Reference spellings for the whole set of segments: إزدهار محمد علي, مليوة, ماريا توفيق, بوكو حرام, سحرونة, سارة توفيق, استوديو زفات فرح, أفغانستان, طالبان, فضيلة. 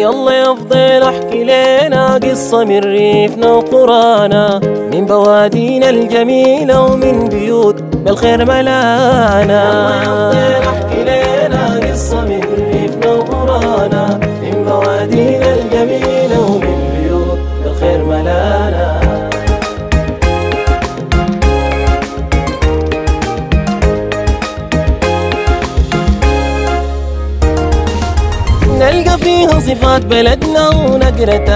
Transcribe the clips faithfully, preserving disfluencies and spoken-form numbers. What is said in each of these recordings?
يلا يا فضيلة احكي لنا قصة من ريفنا وقرانا، من بوادينا الجميلة ومن بيوت بالخير ملانا. يلا يا فضيلة احكي لنا قصة من ريفنا وقرانا، من بوادينا الجميلة ومن بيوت بالخير ملانا. نلقى فيها صفات بلدنا ونقرا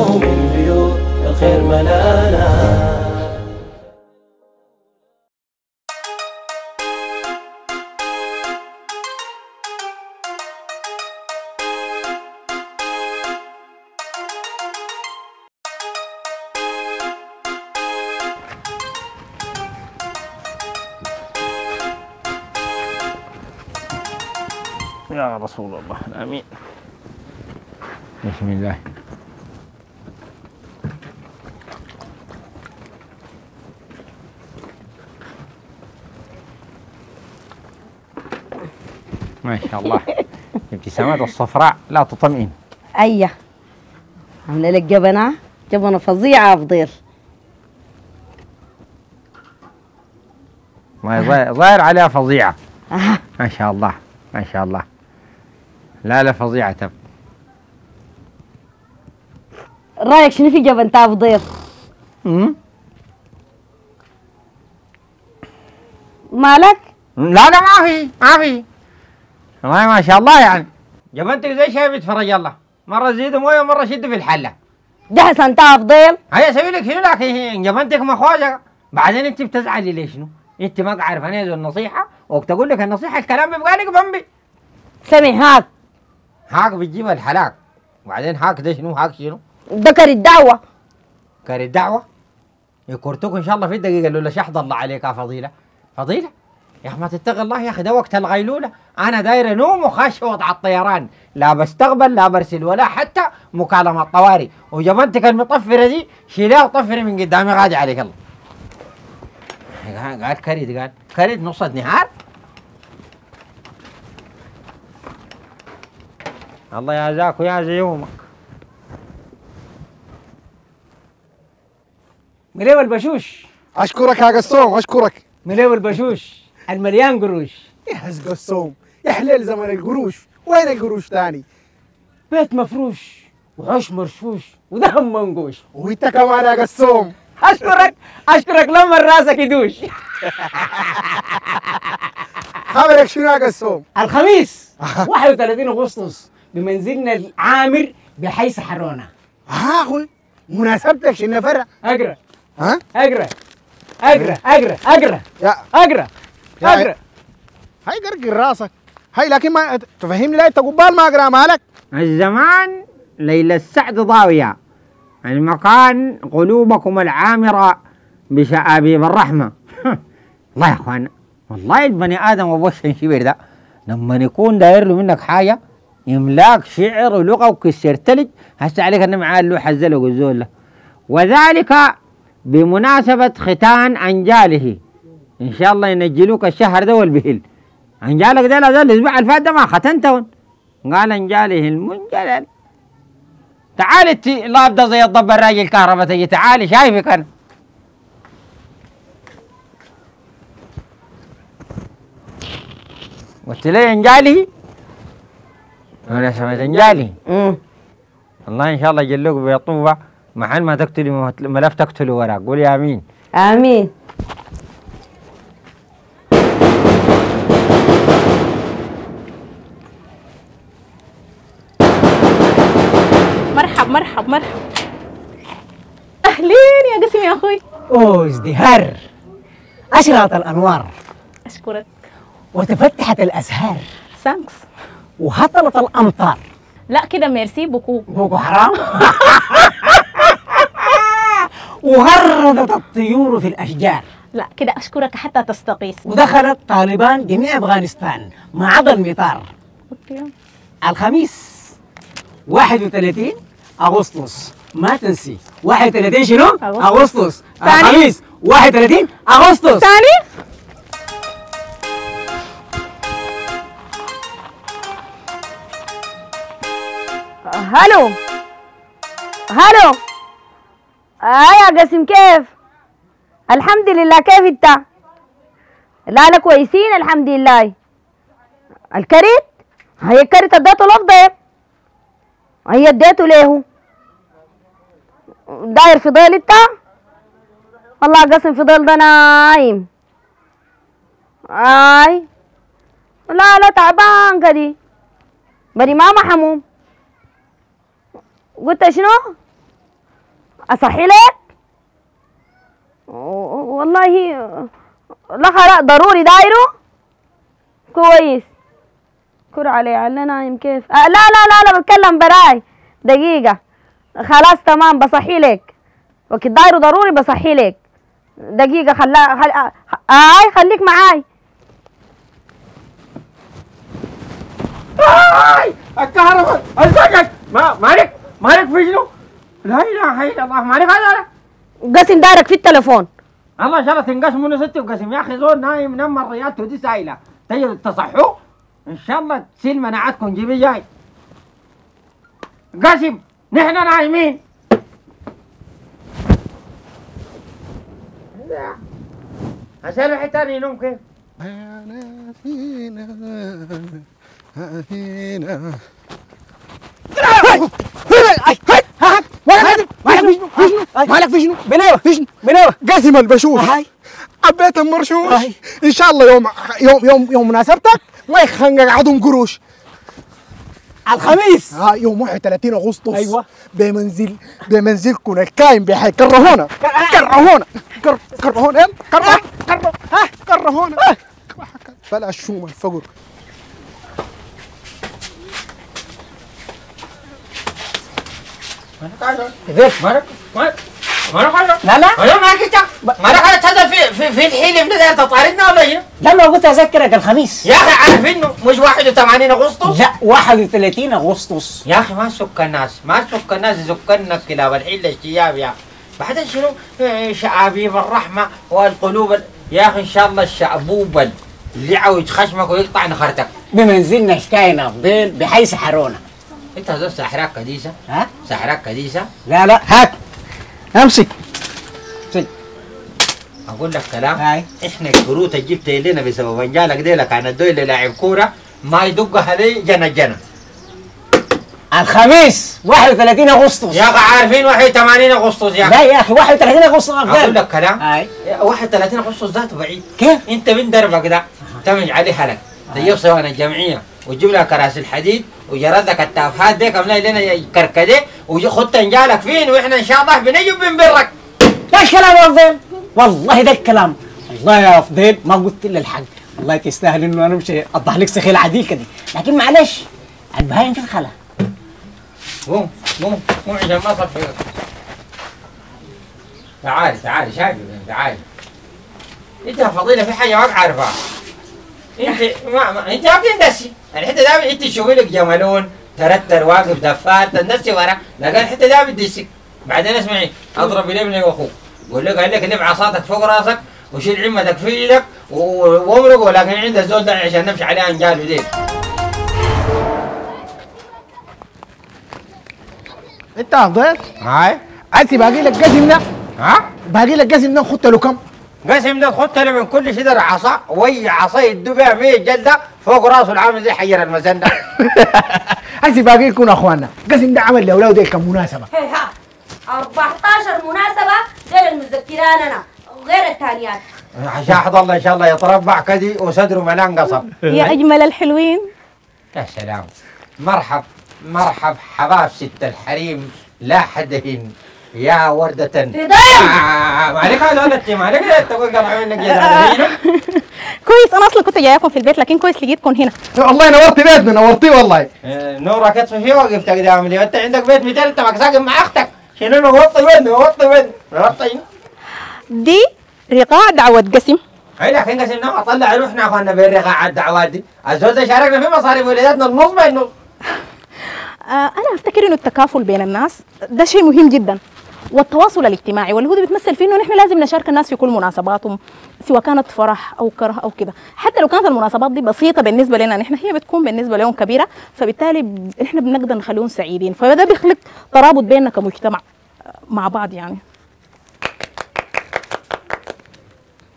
ومن بيوت الخير ملانا. يا رسول الله الأمين. بسم الله. ما شاء الله الابتسامات الصفراء لا تطمئن. أيه عاملة لك جبنة جبنة فظيعة يا فضيل. والله ظاهر عليها فظيعة. ما شاء الله ما شاء الله. لا لا فظيعة. تب رايك شنو في جبن تاع فضيل؟ امم مالك؟ لا لا ما في ما في والله ما شاء الله. يعني جبنتك زي شايف اتفرج الله، مرة زيد موية ومرة شد في الحلة. جهز انت يا فضيل. هيا اسوي لك شنو؟ لكن جبنتك مخوجة بعدين انت بتزعلي ليش شنو؟ انت ما عارف انا ذو النصيحة، وقت اقول لك النصيحة الكلام بيبقى لك بمبي. سمع هاك هاك بتجيب الحلاك، وبعدين هاك ده شنو؟ هاك شنو؟ ده كار الدعوة. كار الدعوة؟ يكورتوك ان شاء الله في الدقيقة الاولى. شحد الله عليك يا فضيلة. فضيلة يا اخي ما تتقي الله يا اخي، ده وقت الغيلولة، انا داير نوم وخش وضع الطيران، لا بستقبل لا برسل ولا حتى مكالمة طوارئ، وجبنتك المطفرة دي شيلها وطفري من قدامي غادي عليك الله. قال كريد قال كريد نص نهار. الله يا ذاك ويا زيومك. مليوة البشوش. اشكرك يا قسوم اشكرك. مليوة البشوش المليان قروش. يا قسوم يا حليل زمن القروش، وين القروش تاني؟ بيت مفروش وعش مرشوش وذهب منقوش. وانت كمان يا قسوم اشكرك اشكرك لما راسك يدوش. خبرك شنو يا قسوم؟ الخميس واحد وثلاثين أغسطس بمنزلنا العامر بحي سحرونة. ها اخوي مناسبتك شنو فرع؟ اقرا ها؟ اقرا اقرا اقرا اقرا اقرا اقرا. هاي قرقر راسك هاي، لكن ما تفهمني ليه انت قبال ما اقرا مالك؟ الزمان ليلة السعد ضاوية، المكان قلوبكم العامرة بشآبيب الرحمة. الله يا اخوانا والله البني ادم ابو وش شبير ده لما يكون داير له منك حاجه املاك شعر ولغه وكسر ثلج هسه عليك انا معاه اللوحه الزلق والزول. وذلك بمناسبه ختان انجاله، ان شاء الله ينجلوك الشهر ده والبهل. انجالك ده الاسبوع اللي فات ده ما ختنتهم. قال انجاله المنجلل تعالي انت لابده زي الضب الراجل كهرباء تجي. تعالي شايفك انا. قلت لي انجالي انا سمعت انجالي. امم الله ان شاء الله يجلوك بطوبه محل ما تقتلي ملف تقتله وراك. قولي امين امين. مرحب مرحب مرحب. اهلين يا قسم يا اخوي. اوه ازدهار اشرقت الانوار. اشكرك. وتفتحت الأزهار. سانكس. وهطلت الأمطار. لا كده ميرسي بوكو. بوكو حرام. وغردت الطيور في الأشجار. لا كده أشكرك حتى تستقيس. ودخلت طالبان جميع أفغانستان ما عدا المطار. الخميس واحد وثلاثين أغسطس، ما تنسي واحد وثلاثين شنو؟ أغسطس. الخميس واحد وثلاثين أغسطس ثاني. هلو هلو. آه يا قاسم كيف؟ الحمد لله. كيف انت؟ لا انا كويسين الحمد لله. الكريت؟ هي الكريت اديته لفضيل. هي اديته ليه؟ داير في ضيل انت؟ والله قاسم في ضيل ده نايم. اي لا لا تعبان كدي بري ماما حموم. قلت شنو؟ أصحي لك؟ والله لا خلاص ضروري دايره؟ كويس كر علي على نايم كيف؟ آه لا لا لا لا بتكلم براي دقيقة. خلاص تمام بصحي لك. وقت دايره ضروري بصحي لك. دقيقة خلا خل... آه آه خليك معاي. آي الكهرباء أزعجك. ما مالك؟ مالك في جنو؟ لا اله الا الله. مالك هذا؟ قسم دارك في التليفون. الله ان شاء الله تنقسم منه ستي وقسم. يا اخي زول نايم نمر ريالته دي سايله تجي تصحوه ان شاء الله تسيل مناعتكم. جيبي جاي قسم نحن نايمين. عشان واحد ثاني ينوم كيف؟ هنا مالك فيشنو؟ مليوة فيشنو؟ مليوة قاسم البشوش عبيت المرشوش. ان شاء الله يوم يوم يوم يوم مناسبتك ما يخنقك عدم قروش. الخميس اه يوم واحد وثلاثين اغسطس. ايوه بمنزل بمنزلكم الكاين بحي كرهونا كرهونا كرهونا كرهونا كرهونا بلا الشوم الفقر. ليش مالك؟ مالك؟ مالك حاجة؟ لا لا مالك مالك انت؟ مالك حاجة تهزر في في في الحيلة من ده تطاردنا ولا ايه؟ لما قلت اذكرك الخميس يا اخي عارف انه مش واحد وثمانين اغسطس؟ لا واحد وثلاثين اغسطس يا اخي. ما تسك الناس ما تسك الناس يسكنك كلاب الحيلة الشياب يا اخي. بعدين شنو؟ شعابيب الرحمة والقلوب ال... يا اخي ان شاء الله الشعبوب اللي يعوج خشمك ويقطع نخرتك. بمنزلنا اشكاينا فضيل بحي سحرونا. انت هذول ساحرات كديسة؟ ها؟ ساحرات كديسة؟ لا لا هات امسك امسك. اقول لك كلام. هاي احنا الكروت اللي جبتها لنا بسبب انجالك ديلا كانت دول اللي لاعب كورة ما يدقها لي جنة جنة. الخميس واحد وثلاثين اغسطس يا اخي عارفين واحد وثمانين اغسطس يا اخي. لا يا اخي واحد وثلاثين اغسطس افضل. اقول لك كلام. هاي واحد وثلاثين اغسطس ذاته بعيد. كيف؟ انت من دربك ده تمج عليه حلك تجيب صوان الجمعية وتجيب لها كراسي الحديد وجرد لك التافهات ديك عملها لنا كركديه وخدت انجالك فين واحنا ان شاء الله بنجي وبنبرك. ده الكلام يا فضيل والله ده الكلام. والله يا فضيل ما قلت الا الحق. والله تستاهل انه انا امشي اطبح لك سخيل عديل كده لكن معلش البهايم في الخلا. قوم قوم قوم عشان ما اصفقك. تعالي تعالي شايفك تعالي. انت يا فضيله في حاجه ما بعرفها. انت ما, ما انت ما بتندسي الحته دي. انت تشوفي لك جملون ترتر واقف دفات تندسي ورا لكن الحته دي بتدسك. بعدين اسمعي اضرب لابني واخوك قول لك قال لك لب عصاتك فوق راسك وشيل عمتك في ايدك وامرق ولكن عند الزول ده عشان نمشي عليها انجاله ديك. انت افضل هاي انت باقي لك قسم ده. ها باقي لك قسم ده خدت له كم؟ قسم ده تخط له من كل شدر عصا ويا عصا يدو بها مية جلده فوق راسه العامل زي حجر المزنده. هسي باقي لكم اخواننا قسم ده عمل لاولاده كم مناسبه؟ ها أربعتاشر مناسبه غير المذكران انا وغير الثانيات. عشان حد الله ان شاء الله يتربع كدي وصدره ملان قصب. يا اجمل الحلوين. يا سلام مرحب مرحب حباب ست الحريم لا حدهن يا وردة. فضيل مالك هذا ولدتي مالك تقول قطع منك جزاء. كويس انا اصلا كنت جاياكم في البيت لكن كويس لقيتكم هنا. والله نورتي بيتنا نورتيه والله. نورك اطفي فيه وقفتك ده عامل ايه؟ انت عندك بيت مثال انت مكساكن مع اختك شنو نوطي وين نوطي وين نوطي دي رقاع دعوة قسم. اي لكن قسمنا اطلع روحنا اخواننا بين رقاع الدعوات دي، الزول ده شاركنا في مصاريف ولاداتنا النص بين النص. أنا أفتكر إنه التكافل بين الناس ده شيء مهم جدا، والتواصل الاجتماعي واللي هو ده بيتمثل فيه إنه نحن لازم نشارك الناس في كل مناسباتهم، سواء كانت فرح أو كره أو كده، حتى لو كانت المناسبات دي بسيطة بالنسبة لنا نحن هي بتكون بالنسبة لهم كبيرة، فبالتالي نحن بنقدر نخليهم سعيدين، فده بيخلق ترابط بيننا كمجتمع مع بعض يعني.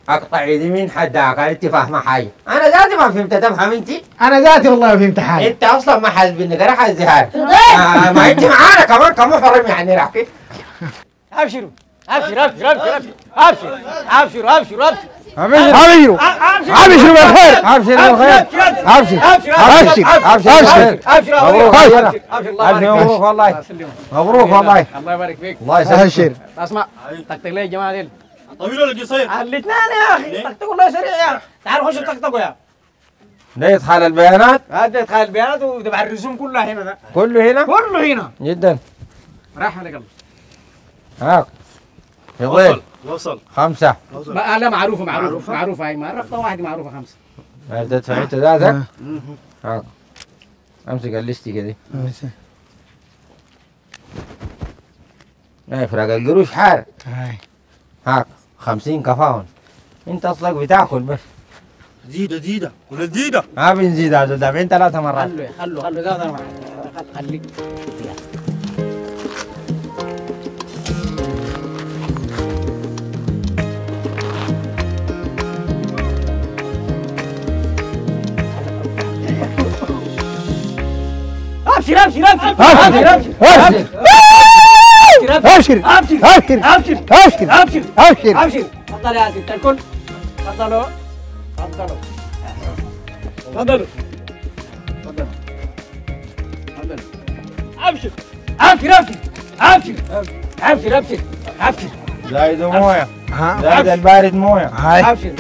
أقطع إيدي من حداك، أنت فاهمة حاجة؟ أنا ذاتي ما فهمت، تفهم أنت؟ أنا ذاتي والله ما فهمت حاجة. أنت أصلاً ما حاسبني كده حازهار. آه ما أنت معانا كمان كمحرم يعني راكب. أبشروا أبشروا أبشروا أبشروا أبشروا أبشروا أبشروا أبشروا أبشروا بالخير أبشروا بالخير أبشروا أبشروا أبشروا أبشروا مبروك مبروك والله مبروك والله الله يبارك فيك الله يسهل الشير. أسمع طقطق لي يا جماعة ديل طويل ولا قصير؟ الاثنين يا اخي، طقطق والله سريع يا اخي، تعالوا خشوا طقطقوا يا اخي. ده يدخل البيانات؟ اه ده يدخل البيانات وتبع الرسوم كلها هنا ده. كله هنا؟ كله هنا. جدا. راح لقلب. ها وصل وصل خمسة. لا لا معروفة معروفة معروفة هاي، ما عرفتها واحدة معروفة خمسة. ده فهمت ذاتك؟ ها امسك الليستي كده. امسك. لا يفرق القروش حار. هاي. ها خمسين كفاهم، انت اصلك بتاكل بس. زيده زيده ولا زيده؟ ما بنزيدها دافعين ثلاثة مرات. خلوا خلوا خلوا ثلاثة مرات خليك. ابشر ابشر ابشر ابشر ابشر ابشر ابشر ابشر ابشر ابشر ابشر ابشر. تفضل يا عزيز تاكل، تفضلوا تفضلوا تفضلوا تفضلوا تفضلوا. ابشر ابشر ابشر ابشر ابشر ابشر ابشر. زايد مويه، زايد البارد مويه. هاي ابشر.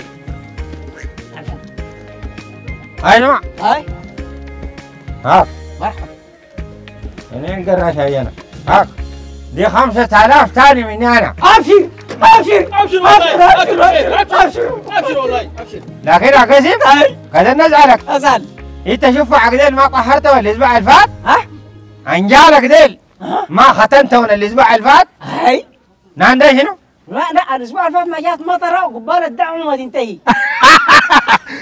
هاي نوع هاي ها مرحبا. منين قرش هينا؟ ها دي خمسة آلاف تاني مني انا. ابشر ابشر ابشر والله ابشر ابشر والله ابشر. لكن اقسم قد نزعلك. ازعل. انت شوف عقدين ما طهرته ولا الاسبوع اللي فات؟ ها؟ انجالك ديل ما ختمته ولا الاسبوع اللي فات؟ هاي. نعم ده شنو؟ لا لا الاسبوع اللي فات ما جات مطره وقبال الدعوه ما تنتهي.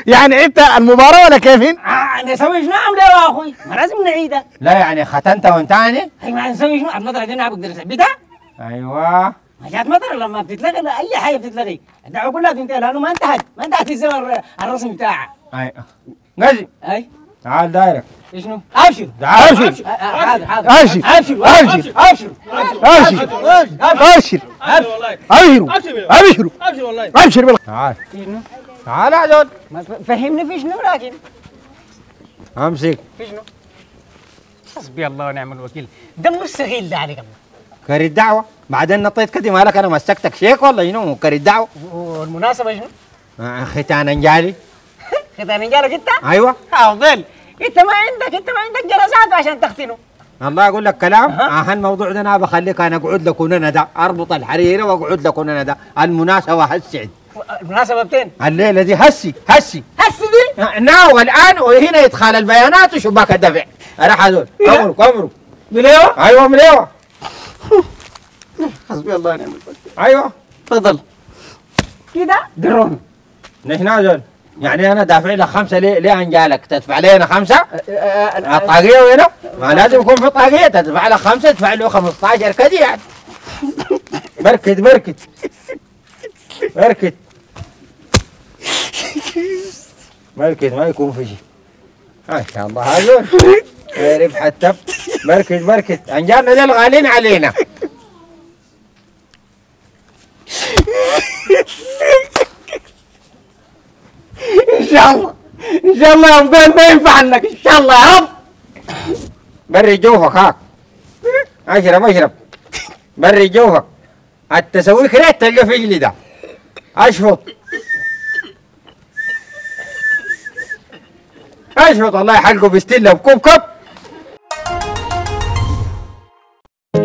يعني انت المباراه ولا كيفين؟ آه نسوي شنو اعمل يا اخوي؟ ما لازم نعيدها. لا يعني ختمتها وانت ثاني؟ اي ما نسوي شنو؟ المطره دي انا بقدر اثبتها؟ ايوه ما جات مطره لما بتتلغي لا اي حاجه بتتلغي، الدعوه كلها بتنتهي لانه ما انتهت ما انتهت الزمن الرسم بتاعها. اي نجي اي تعال دايرك شنو؟ ابشر ابشر حاضر حاضر ابشر ابشر ابشر ابشر ابشر ابشر ابشر ابشر ابشر والله ابشر. تعال تعال يا زول فهمني في شنو لكن امسك في شنو؟ حسبي الله ونعم الوكيل، ده مش صغير ده عليك كاري الدعوة، بعدين نطيت كده مالك انا مسكتك شيك والله شنو كاري الدعوة؟ والمناسبة شنو؟ ختان انجالي ختان انجالك انت؟ ايوه افضل انت ما عندك انت ما عندك جلسات عشان تختنه. الله اقول لك كلام أه. اها الموضوع ده انا بخليك انا اقعد لك وننا ده اربط الحريره واقعد لك وننا ده المناسبه هسعد. المناسبه بتين؟ الليله دي هسي هسي هسي دي؟ ناو الان وهنا يدخل البيانات وشباك الدفع. انا حاضر امرك امرك. مليوة؟ ايوه مليوة. حسبي الله ونعم الوكيل. ايوه تفضل. كده؟ درون. نحن هذول يعني انا دافع لك خمسه ليه ليه انجالك؟ تدفع لي انا خمسه؟ الطاقيه وين؟ ما لازم يكون في طاقيه، تدفع لك خمسه تدفع له خمسة عشر كذي يعني. بركت بركت بركت بركت ما يكون في شيء. ان شاء الله هذول ربح التب. بركت بركت انجالنا ديل غالين علينا. ان شاء الله ان شاء الله يا فضيل ما ينفع عنك ان شاء الله يا رب. بري جوفك هاك اشرب اشرب بري جوفك التسويك ريت تلقى في رجلي ده اشفط اشفط الله يحلقه بستله بكوب كوب.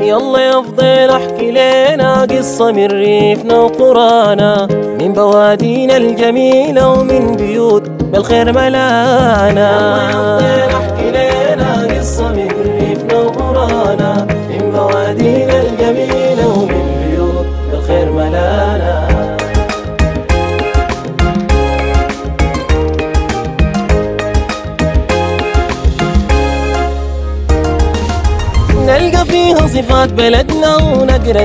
يلا يا فضيل احكي لنا قصة من ريفنا وقرانا، من بوادينا الجميلة ومن بيوت بالخير ملانا. يلا يا فضيل احكي لنا قصة من ريفنا وقرانا، من بوادينا الجميلة ومن بيوت بالخير ملانا. نلقى فيها صفات بلدنا ونقرا